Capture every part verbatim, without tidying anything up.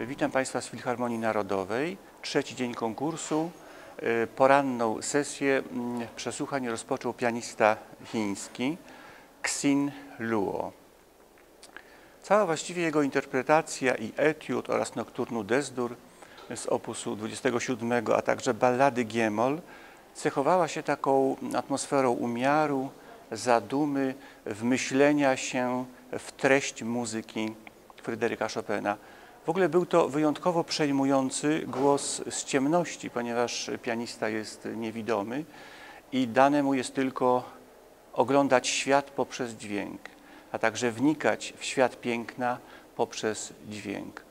Witam Państwa z Filharmonii Narodowej. Trzeci dzień konkursu. Poranną sesję przesłuchań rozpoczął pianista chiński Xin Luo. Cała właściwie jego interpretacja i etiud oraz nocturnu Desdur z opusu dwudziestego siódmego, a także ballady Giemol cechowała się taką atmosferą umiaru, zadumy, wmyślenia się w treść muzyki Frédérica Chopina. W ogóle był to wyjątkowo przejmujący głos z ciemności, ponieważ pianista jest niewidomy i dane mu jest tylko oglądać świat poprzez dźwięk, a także wnikać w świat piękna poprzez dźwięk.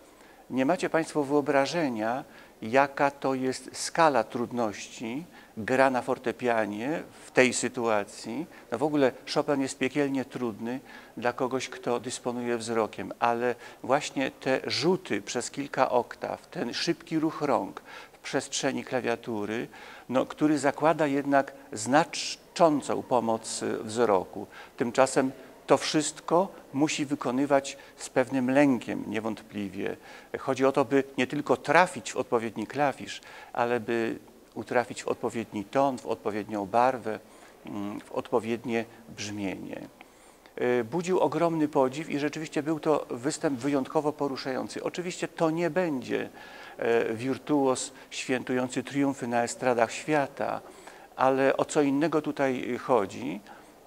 Nie macie Państwo wyobrażenia, jaka to jest skala trudności gra na fortepianie w tej sytuacji. No w ogóle Chopin jest piekielnie trudny dla kogoś, kto dysponuje wzrokiem, ale właśnie te rzuty przez kilka oktaw, ten szybki ruch rąk w przestrzeni klawiatury, no, który zakłada jednak znaczącą pomoc wzroku. Tymczasem to wszystko musi wykonywać z pewnym lękiem, niewątpliwie. Chodzi o to, by nie tylko trafić w odpowiedni klawisz, ale by utrafić w odpowiedni ton, w odpowiednią barwę, w odpowiednie brzmienie. Budził ogromny podziw i rzeczywiście był to występ wyjątkowo poruszający. Oczywiście to nie będzie wirtuos świętujący triumfy na estradach świata, ale o co innego tutaj chodzi.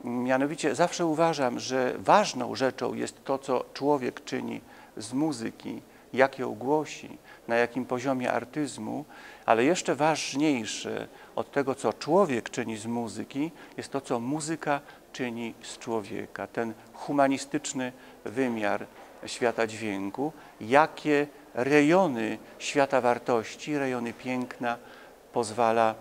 Mianowicie zawsze uważam, że ważną rzeczą jest to, co człowiek czyni z muzyki, jak ją głosi, na jakim poziomie artyzmu, ale jeszcze ważniejsze od tego, co człowiek czyni z muzyki, jest to, co muzyka czyni z człowieka. Ten humanistyczny wymiar świata dźwięku, jakie rejony świata wartości, rejony piękna pozwala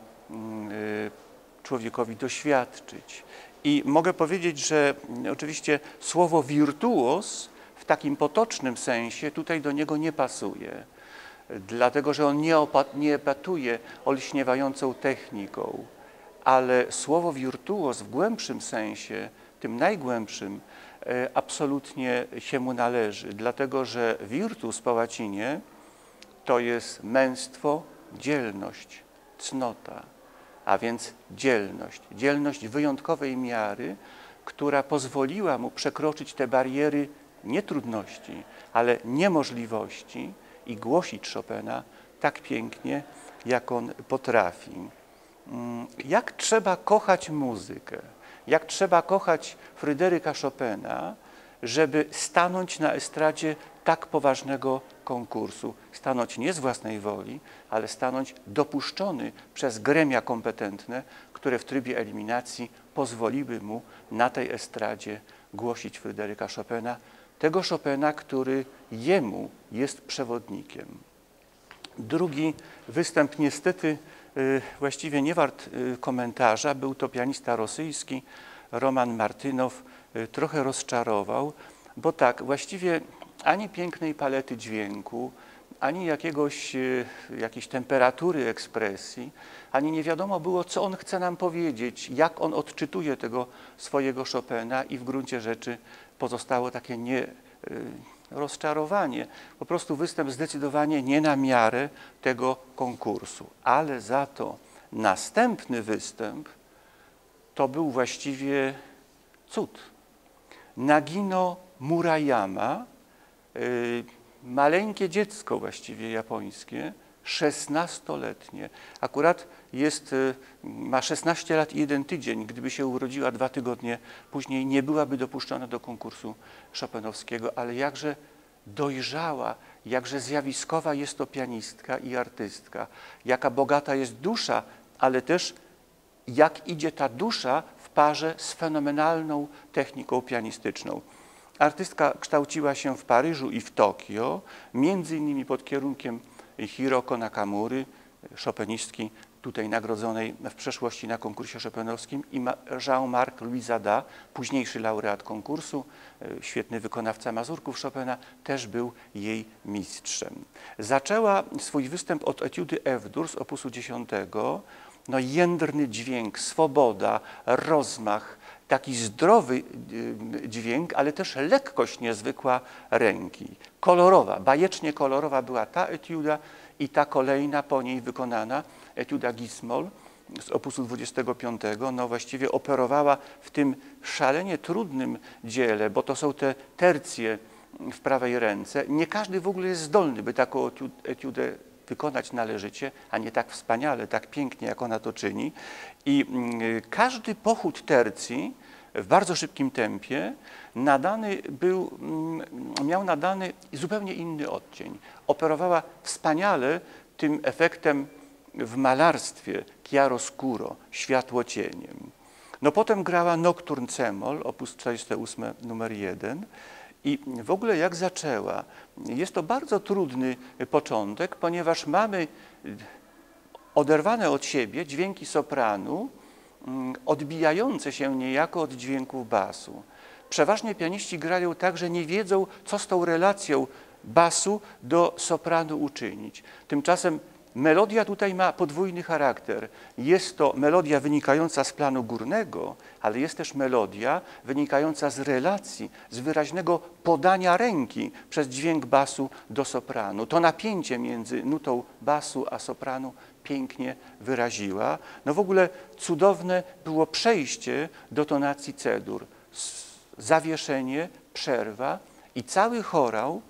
człowiekowi doświadczyć. I mogę powiedzieć, że oczywiście słowo wirtuos w takim potocznym sensie tutaj do niego nie pasuje, dlatego że on nie, nie epatuje olśniewającą techniką, ale słowo wirtuos w głębszym sensie, tym najgłębszym, absolutnie się mu należy, dlatego że virtus po łacinie to jest męstwo, dzielność, cnota. A więc dzielność, dzielność wyjątkowej miary, która pozwoliła mu przekroczyć te bariery nie trudności, ale niemożliwości i głosić Chopina tak pięknie, jak on potrafi. Jak trzeba kochać muzykę, jak trzeba kochać Frédérica Chopina, żeby stanąć na estradzie tak poważnego konkursu, stanąć nie z własnej woli, ale stanąć dopuszczony przez gremia kompetentne, które w trybie eliminacji pozwoliły mu na tej estradzie głosić Frédérica Chopina, tego Chopina, który jemu jest przewodnikiem. Drugi występ niestety właściwie nie wart komentarza, był to pianista rosyjski Roman Martynow, trochę rozczarował, bo tak, właściwie ani pięknej palety dźwięku, ani jakiegoś, jakiejś temperatury ekspresji, ani nie wiadomo było, co on chce nam powiedzieć, jak on odczytuje tego swojego Chopina i w gruncie rzeczy pozostało takie nie, rozczarowanie. Po prostu występ zdecydowanie nie na miarę tego konkursu, ale za to następny występ to był właściwie cud. Nagino Maruyama, yy, maleńkie dziecko właściwie japońskie, szesnastoletnie. Akurat jest, yy, ma szesnaście lat i jeden tydzień. Gdyby się urodziła dwa tygodnie później, nie byłaby dopuszczona do konkursu chopinowskiego, ale jakże dojrzała, jakże zjawiskowa jest to pianistka i artystka. Jaka bogata jest dusza, ale też jak idzie ta dusza w parze z fenomenalną techniką pianistyczną. Artystka kształciła się w Paryżu i w Tokio, między innymi pod kierunkiem Hiroko Nakamury, chopinistki tutaj nagrodzonej w przeszłości na konkursie chopinowskim, i Jean-Marc Louisada, późniejszy laureat konkursu, świetny wykonawca mazurków Chopina, też był jej mistrzem. Zaczęła swój występ od etiudy F-dur z opusu dziesiątego, no jędrny dźwięk, swoboda, rozmach, taki zdrowy dźwięk, ale też lekkość niezwykła ręki. Kolorowa, bajecznie kolorowa była ta etiuda i ta kolejna po niej wykonana, etiuda Gismol z opusu dwudziestego piątego, no właściwie operowała w tym szalenie trudnym dziele, bo to są te tercje w prawej ręce. Nie każdy w ogóle jest zdolny, by taką etiudę wykonać należycie, a nie tak wspaniale, tak pięknie, jak ona to czyni. I każdy pochód tercji w bardzo szybkim tempie nadany był, miał nadany zupełnie inny odcień. Operowała wspaniale tym efektem w malarstwie chiaroscuro, światłocieniem. No potem grała Nocturne Cemol, opus czterdziesty ósmy, numer jeden. I w ogóle jak zaczęła, jest to bardzo trudny początek, ponieważ mamy oderwane od siebie dźwięki sopranu, odbijające się niejako od dźwięków basu. Przeważnie pianiści grają tak, że nie wiedzą, co z tą relacją basu do sopranu uczynić. Tymczasem melodia tutaj ma podwójny charakter. Jest to melodia wynikająca z planu górnego, ale jest też melodia wynikająca z relacji, z wyraźnego podania ręki przez dźwięk basu do sopranu. To napięcie między nutą basu a sopranu pięknie wyraziła. No w ogóle cudowne było przejście do tonacji cedur. Zawieszenie, przerwa i cały chorał,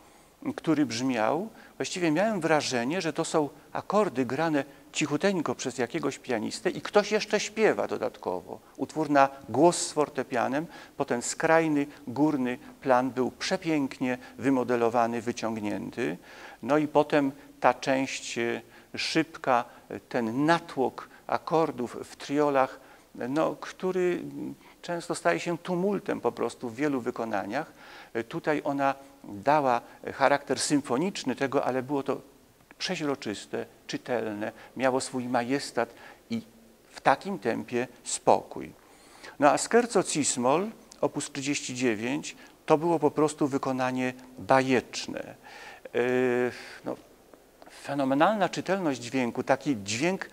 który brzmiał, właściwie miałem wrażenie, że to są akordy grane cichuteńko przez jakiegoś pianistę i ktoś jeszcze śpiewa dodatkowo. Utwór na głos z fortepianem, bo ten skrajny, górny plan był przepięknie wymodelowany, wyciągnięty. No i potem ta część szybka, ten natłok akordów w triolach, no, który często staje się tumultem po prostu w wielu wykonaniach. Tutaj ona dała charakter symfoniczny tego, ale było to przeźroczyste, czytelne, miało swój majestat i w takim tempie spokój. No a Scherzo Cismol, opus trzydzieści dziewięć, to było po prostu wykonanie bajeczne. No, fenomenalna czytelność dźwięku, taki dźwięk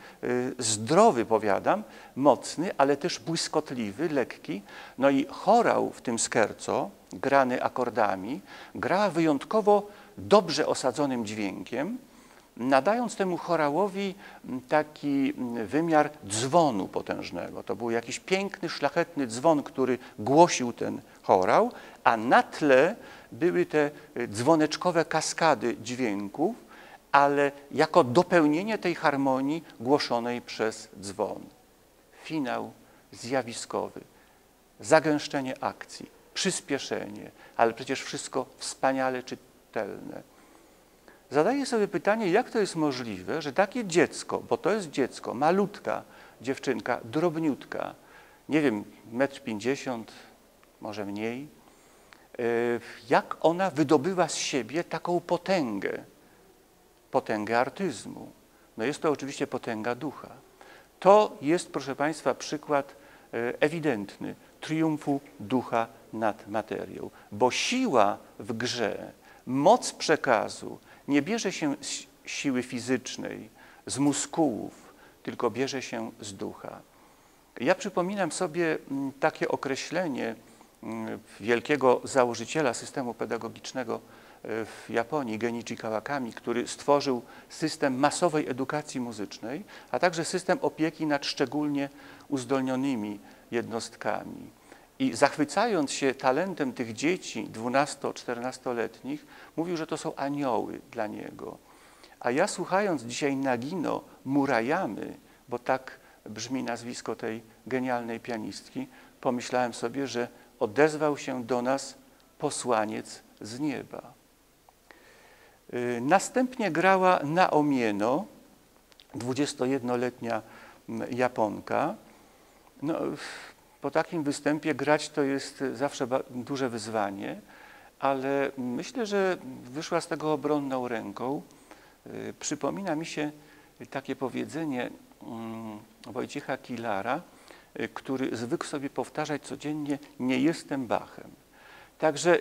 zdrowy, powiadam, mocny, ale też błyskotliwy, lekki. No i chorał w tym scherzo, grany akordami, gra wyjątkowo dobrze osadzonym dźwiękiem, nadając temu chorałowi taki wymiar dzwonu potężnego. To był jakiś piękny, szlachetny dzwon, który głosił ten chorał, a na tle były te dzwoneczkowe kaskady dźwięków, ale jako dopełnienie tej harmonii głoszonej przez dzwon. Finał zjawiskowy, zagęszczenie akcji, przyspieszenie, ale przecież wszystko wspaniale czytelne. Zadaję sobie pytanie, jak to jest możliwe, że takie dziecko, bo to jest dziecko, malutka dziewczynka, drobniutka, nie wiem, metr pięćdziesiąt, może mniej, jak ona wydobywa z siebie taką potęgę, potęgę artyzmu. No jest to oczywiście potęga ducha. To jest, proszę Państwa, przykład ewidentny triumfu ducha nad materią, bo siła w grze, moc przekazu nie bierze się z siły fizycznej, z muskułów, tylko bierze się z ducha. Ja przypominam sobie takie określenie wielkiego założyciela systemu pedagogicznego w Japonii, Genichi Kawakami, który stworzył system masowej edukacji muzycznej, a także system opieki nad szczególnie uzdolnionymi jednostkami. I zachwycając się talentem tych dzieci dwunasto-czternastoletnich, mówił, że to są anioły dla niego. A ja słuchając dzisiaj Nagino Maruyamy, bo tak brzmi nazwisko tej genialnej pianistki, pomyślałem sobie, że odezwał się do nas posłaniec z nieba. Następnie grała Nao Mieno, dwudziestojednoletnia Japonka. No, po takim występie grać to jest zawsze duże wyzwanie, ale myślę, że wyszła z tego obronną ręką. Przypomina mi się takie powiedzenie Wojciecha Kilara, który zwykł sobie powtarzać codziennie: nie jestem Bachem. Także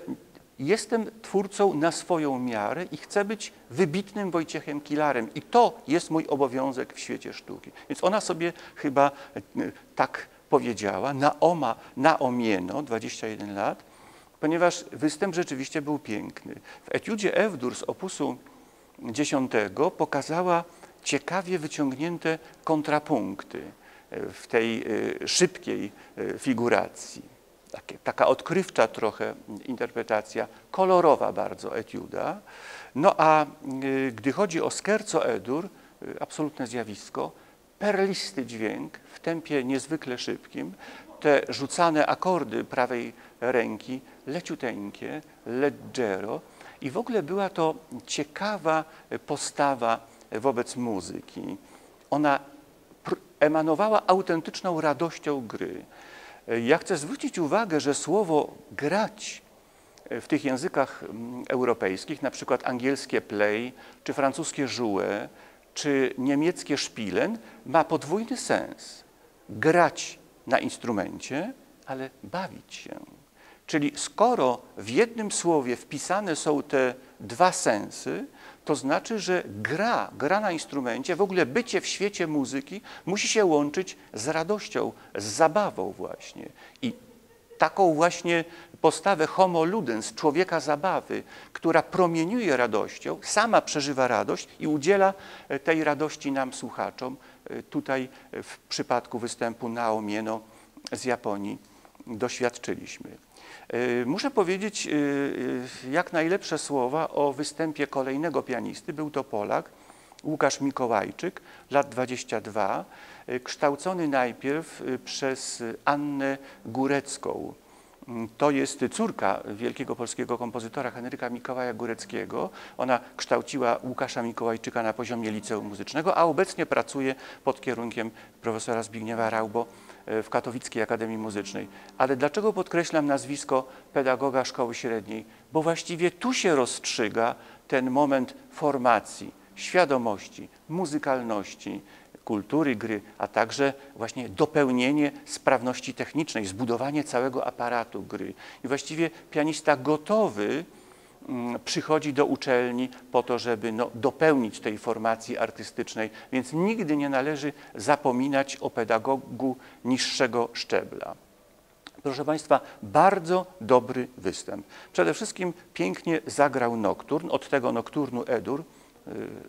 jestem twórcą na swoją miarę i chcę być wybitnym Wojciechem Kilarem. I to jest mój obowiązek w świecie sztuki. Więc ona sobie chyba tak powiedziała, Naoma, Nao Mieno, dwadzieścia jeden lat, ponieważ występ rzeczywiście był piękny. W etiudzie F-dur z opusu dziesiątego pokazała ciekawie wyciągnięte kontrapunkty w tej szybkiej figuracji. Taka odkrywcza trochę interpretacja, kolorowa bardzo etiuda. No a gdy chodzi o scherzo E-dur, absolutne zjawisko, perlisty dźwięk w tempie niezwykle szybkim, te rzucane akordy prawej ręki, leciuteńkie, leggero, i w ogóle była to ciekawa postawa wobec muzyki. Ona emanowała autentyczną radością gry. Ja chcę zwrócić uwagę, że słowo grać w tych językach europejskich, na przykład angielskie play, czy francuskie jouer, czy niemieckie spielen, ma podwójny sens. Grać na instrumencie, ale bawić się. Czyli skoro w jednym słowie wpisane są te dwa sensy, to znaczy, że gra, gra na instrumencie, w ogóle bycie w świecie muzyki musi się łączyć z radością, z zabawą właśnie. I taką właśnie postawę homo ludens, człowieka zabawy, która promieniuje radością, sama przeżywa radość i udziela tej radości nam, słuchaczom, tutaj w przypadku występu Nao Mieno z Japonii doświadczyliśmy. Muszę powiedzieć jak najlepsze słowa o występie kolejnego pianisty. Był to Polak, Łukasz Mikołajczyk, lat dwadzieścia dwa, kształcony najpierw przez Annę Górecką. To jest córka wielkiego polskiego kompozytora Henryka Mikołaja Góreckiego. Ona kształciła Łukasza Mikołajczyka na poziomie liceum muzycznego, a obecnie pracuje pod kierunkiem profesora Zbigniewa Raubo w Katowickiej Akademii Muzycznej. Ale dlaczego podkreślam nazwisko pedagoga szkoły średniej? Bo właściwie tu się rozstrzyga ten moment formacji, świadomości, muzykalności, kultury gry, a także właśnie dopełnienie sprawności technicznej, zbudowanie całego aparatu gry. I właściwie pianista gotowy przychodzi do uczelni po to, żeby no, dopełnić tej formacji artystycznej, więc nigdy nie należy zapominać o pedagogu niższego szczebla. Proszę Państwa, bardzo dobry występ. Przede wszystkim pięknie zagrał nokturn, od tego nokturnu E-dur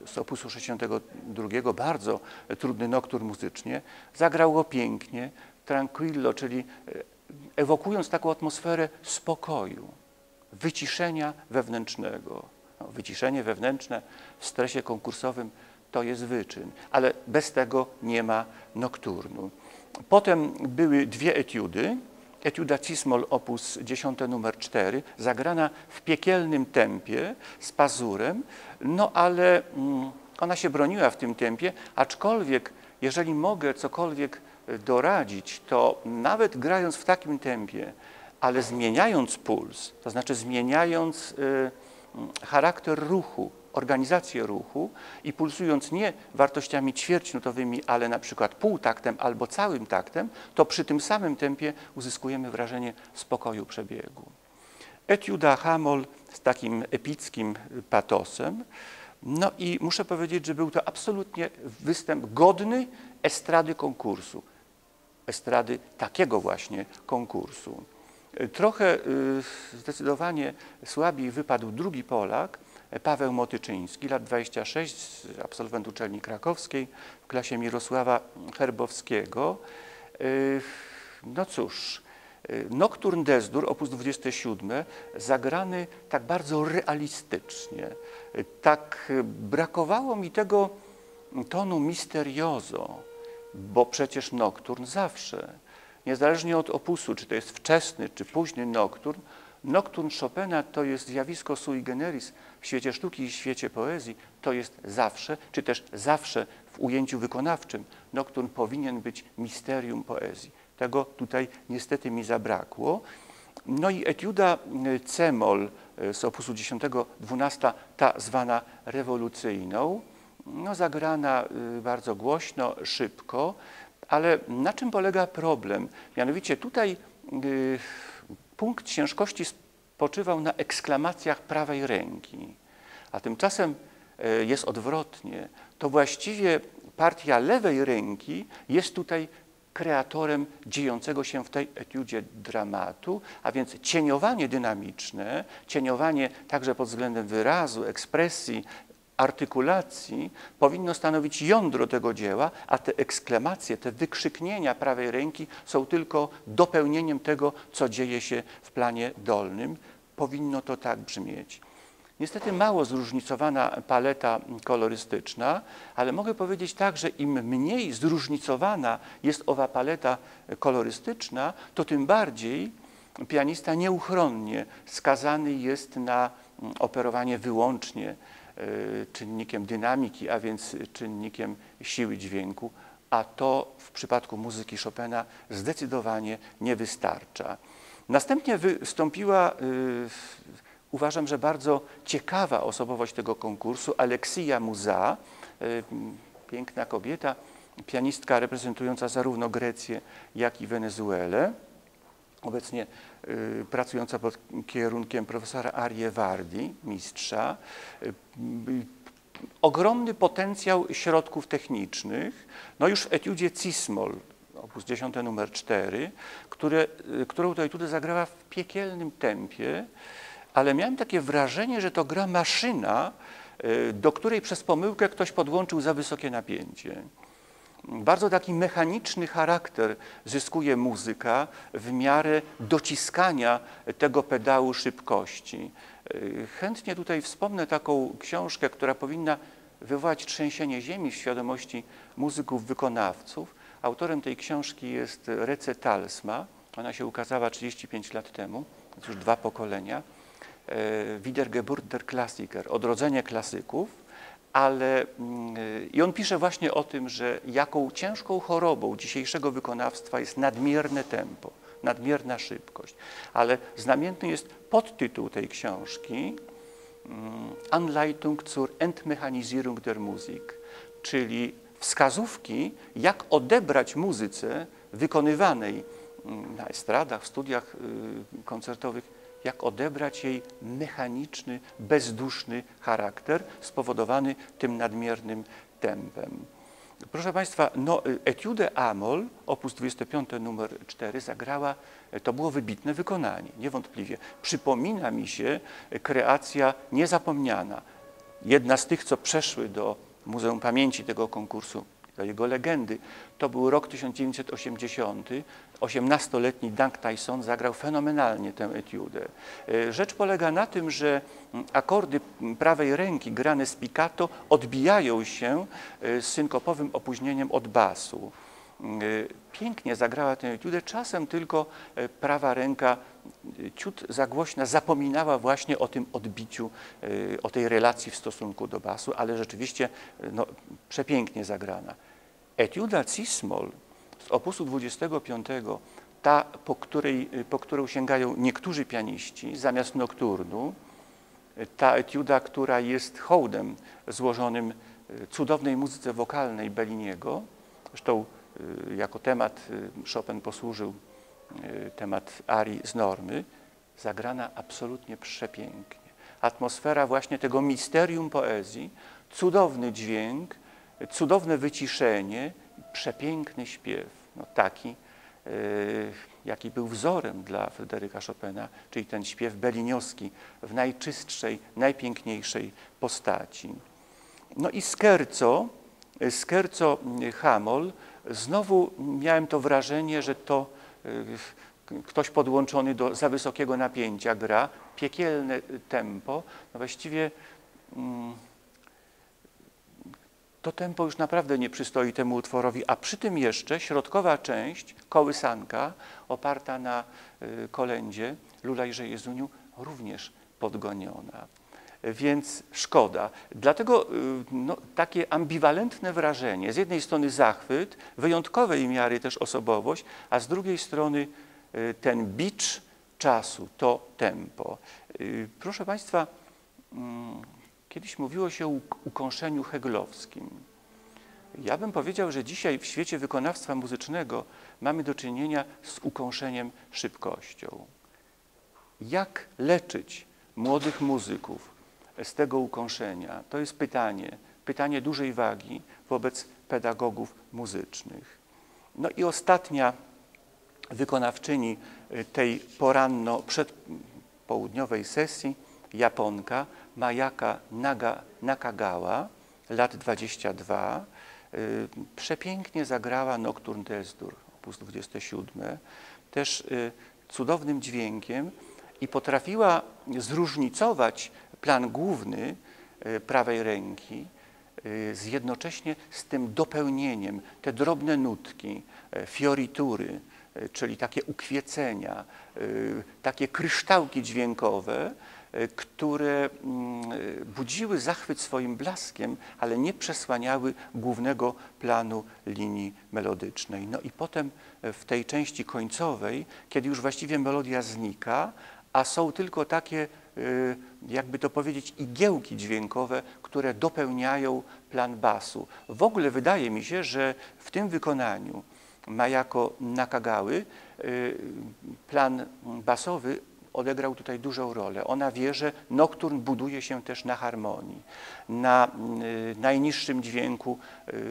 z opusu sześćdziesiątego drugiego, bardzo trudny nokturn muzycznie. Zagrał go pięknie, tranquillo, czyli ewokując taką atmosferę spokoju, wyciszenia wewnętrznego. No, wyciszenie wewnętrzne w stresie konkursowym to jest wyczyn, ale bez tego nie ma nokturnu. Potem były dwie etiudy. Etiuda Cismol opus dziesiąte numer cztery, zagrana w piekielnym tempie z pazurem, no ale ona się broniła w tym tempie, aczkolwiek jeżeli mogę cokolwiek doradzić, to nawet grając w takim tempie, ale zmieniając puls, to znaczy zmieniając charakter ruchu, organizację ruchu i pulsując nie wartościami ćwierćnutowymi, ale na przykład półtaktem albo całym taktem, to przy tym samym tempie uzyskujemy wrażenie spokoju przebiegu. Etiuda Hamol z takim epickim patosem. No i muszę powiedzieć, że był to absolutnie występ godny estrady konkursu. Estrady takiego właśnie konkursu. Trochę zdecydowanie słabiej wypadł drugi Polak, Paweł Motyczyński, lat dwadzieścia sześć, absolwent uczelni krakowskiej w klasie Mirosława Herbowskiego. No cóż, nokturn d'Es-dur, op. dwadzieścia siedem, zagrany tak bardzo realistycznie. Tak brakowało mi tego tonu misteriozo, bo przecież nokturn zawsze, niezależnie od opusu, czy to jest wczesny, czy późny nokturn, nokturn Chopina to jest zjawisko sui generis w świecie sztuki i świecie poezji, to jest zawsze, czy też zawsze w ujęciu wykonawczym. Nokturn powinien być misterium poezji. Tego tutaj niestety mi zabrakło. No i etiuda c-moll z opusu dziesiątego dwunastego, ta zwana rewolucyjną, no zagrana bardzo głośno, szybko, ale na czym polega problem? Mianowicie tutaj yy, punkt ciężkości spoczywał na eksklamacjach prawej ręki, a tymczasem jest odwrotnie. To właściwie partia lewej ręki jest tutaj kreatorem dziejącego się w tej etiudzie dramatu, a więc cieniowanie dynamiczne, cieniowanie także pod względem wyrazu, ekspresji, artykulacji powinno stanowić jądro tego dzieła, a te eksklamacje, te wykrzyknienia prawej ręki są tylko dopełnieniem tego, co dzieje się w planie dolnym. Powinno to tak brzmieć. Niestety mało zróżnicowana paleta kolorystyczna, ale mogę powiedzieć tak, że im mniej zróżnicowana jest owa paleta kolorystyczna, to tym bardziej pianista nieuchronnie skazany jest na operowanie wyłącznie czynnikiem dynamiki, a więc czynnikiem siły dźwięku, a to w przypadku muzyki Chopina zdecydowanie nie wystarcza. Następnie wystąpiła, uważam, że bardzo ciekawa osobowość tego konkursu, Aleksija Muza, piękna kobieta, pianistka reprezentująca zarówno Grecję, jak i Wenezuelę, obecnie pracująca pod kierunkiem profesora Arie Vardi, mistrza. Ogromny potencjał środków technicznych, no już w etiudzie Cismol, opus dziesiąty numer cztery, które, którą to etudę zagrała w piekielnym tempie, ale miałem takie wrażenie, że to gra maszyna, do której przez pomyłkę ktoś podłączył za wysokie napięcie. Bardzo taki mechaniczny charakter zyskuje muzyka w miarę dociskania tego pedału szybkości. Chętnie tutaj wspomnę taką książkę, która powinna wywołać trzęsienie ziemi w świadomości muzyków, wykonawców. Autorem tej książki jest Rece Talsma. Ona się ukazała trzydzieści pięć lat temu, to już dwa pokolenia. Wiedergeburt der Klassiker, odrodzenie klasyków. Ale i on pisze właśnie o tym, że jaką ciężką chorobą dzisiejszego wykonawstwa jest nadmierne tempo, nadmierna szybkość. Ale znamienny jest podtytuł tej książki Anleitung zur Entmechanisierung der Musik, czyli wskazówki, jak odebrać muzyce wykonywanej na estradach, w studiach koncertowych, jak odebrać jej mechaniczny, bezduszny charakter spowodowany tym nadmiernym tempem. Proszę Państwa, no, etiudę Amol, opus dwudziesty piąty numer cztery, zagrała, to było wybitne wykonanie, niewątpliwie. Przypomina mi się kreacja niezapomniana, jedna z tych, co przeszły do Muzeum Pamięci tego konkursu, do jego legendy. To był rok tysiąc dziewięćset osiemdziesiąty, osiemnastoletni Dank Tyson zagrał fenomenalnie tę etiudę. Rzecz polega na tym, że akordy prawej ręki grane spiccato odbijają się z synkopowym opóźnieniem od basu. Pięknie zagrała tę etiudę, czasem tylko prawa ręka ciut za głośna zapominała właśnie o tym odbiciu, o tej relacji w stosunku do basu, ale rzeczywiście no, przepięknie zagrana. Etiuda Cismol z opusu dwudziestego piątego, ta, po, której, po którą sięgają niektórzy pianiści zamiast nokturnu, ta etiuda, która jest hołdem złożonym cudownej muzyce wokalnej Belliniego, zresztą jako temat Chopin posłużył temat arii z Normy, zagrana absolutnie przepięknie. Atmosfera właśnie tego misterium poezji, cudowny dźwięk, cudowne wyciszenie, przepiękny śpiew, no taki, yy, jaki był wzorem dla Frédérica Chopina, czyli ten śpiew belliniowski w najczystszej, najpiękniejszej postaci. No i scherzo, scherzo Hamol, znowu miałem to wrażenie, że to yy, ktoś podłączony do za wysokiego napięcia gra, piekielne tempo, no właściwie yy, to tempo już naprawdę nie przystoi temu utworowi, a przy tym jeszcze środkowa część, kołysanka, oparta na kolędzie Lulajże Jezuniu, również podgoniona. Więc szkoda. Dlatego no, takie ambiwalentne wrażenie, z jednej strony zachwyt, wyjątkowej miary też osobowość, a z drugiej strony ten bicz czasu, to tempo. Proszę Państwa, kiedyś mówiło się o ukąszeniu heglowskim. Ja bym powiedział, że dzisiaj w świecie wykonawstwa muzycznego mamy do czynienia z ukąszeniem szybkością. Jak leczyć młodych muzyków z tego ukąszenia? To jest pytanie, pytanie dużej wagi wobec pedagogów muzycznych. No i ostatnia wykonawczyni tej poranno przedpołudniowej sesji, Japonka Majaka Naga Nakagała, lat dwadzieścia dwa, y, przepięknie zagrała Nocturne d'Elsdur, opus dwudziesty siódmy, też y, cudownym dźwiękiem, i potrafiła zróżnicować plan główny y, prawej ręki y, z jednocześnie z tym dopełnieniem, te drobne nutki, y, fioritury, y, czyli takie ukwiecenia, y, takie kryształki dźwiękowe, które budziły zachwyt swoim blaskiem, ale nie przesłaniały głównego planu linii melodycznej. No i potem w tej części końcowej, kiedy już właściwie melodia znika, a są tylko takie, jakby to powiedzieć, igiełki dźwiękowe, które dopełniają plan basu. W ogóle wydaje mi się, że w tym wykonaniu Majako Nakagały plan basowy odegrał tutaj dużą rolę. Ona wie, że nokturn buduje się też na harmonii, na y, najniższym dźwięku y,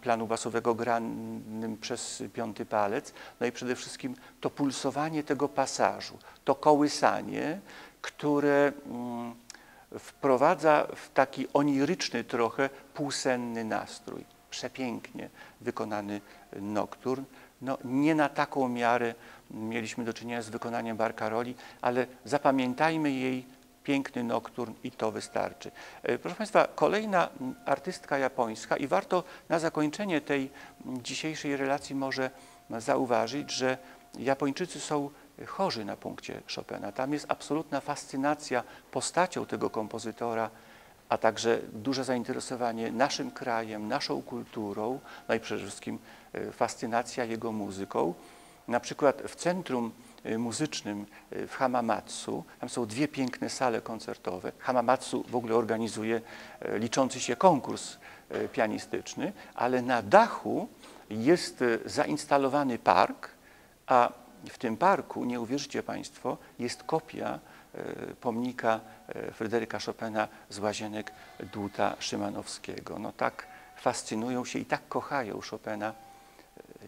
planu basowego granym przez piąty palec. No i przede wszystkim to pulsowanie tego pasażu, to kołysanie, które y, wprowadza w taki oniryczny trochę półsenny nastrój. Przepięknie wykonany nokturn. No, nie na taką miarę mieliśmy do czynienia z wykonaniem Barcaroli, ale zapamiętajmy jej piękny nokturn i to wystarczy. Proszę Państwa, kolejna artystka japońska, i warto na zakończenie tej dzisiejszej relacji może zauważyć, że Japończycy są chorzy na punkcie Chopina. Tam jest absolutna fascynacja postacią tego kompozytora, a także duże zainteresowanie naszym krajem, naszą kulturą, no i przede wszystkim fascynacja jego muzyką. Na przykład w centrum muzycznym w Hamamatsu, tam są dwie piękne sale koncertowe. Hamamatsu w ogóle organizuje liczący się konkurs pianistyczny, ale na dachu jest zainstalowany park, a w tym parku, nie uwierzycie Państwo, jest kopia pomnika Fryderyka Chopina z łazienek Dłuta Szymanowskiego. No tak fascynują się i tak kochają Chopina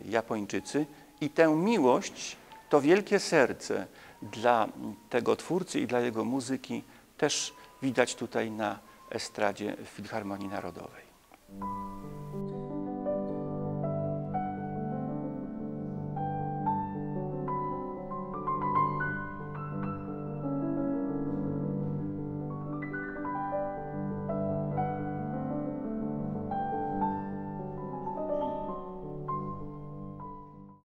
Japończycy. I tę miłość, to wielkie serce dla tego twórcy i dla jego muzyki też widać tutaj na estradzie Filharmonii Narodowej.